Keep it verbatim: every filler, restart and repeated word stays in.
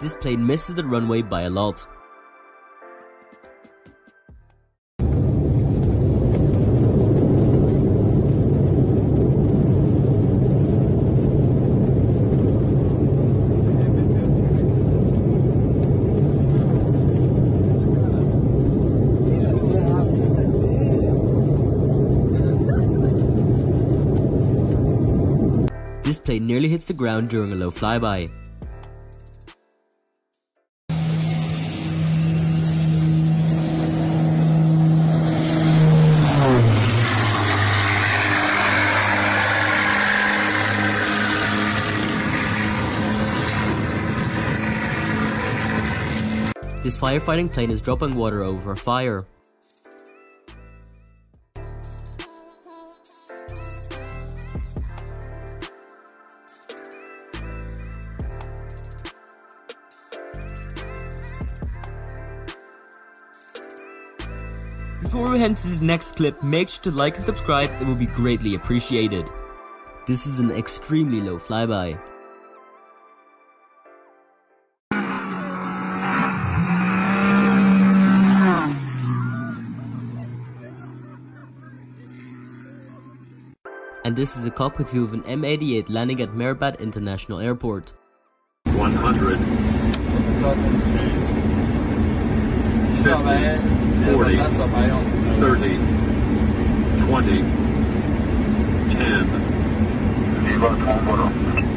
This plane misses the runway by a lot. This plane nearly hits the ground during a low flyby. This firefighting plane is dropping water over a fire. Before we head to the next clip, make sure to like and subscribe, it will be greatly appreciated. This is an extremely low flyby. And this is a cockpit view of an M eighty-eight landing at Mehrabad International Airport. one hundred, fifty, forty, thirty, twenty, ten.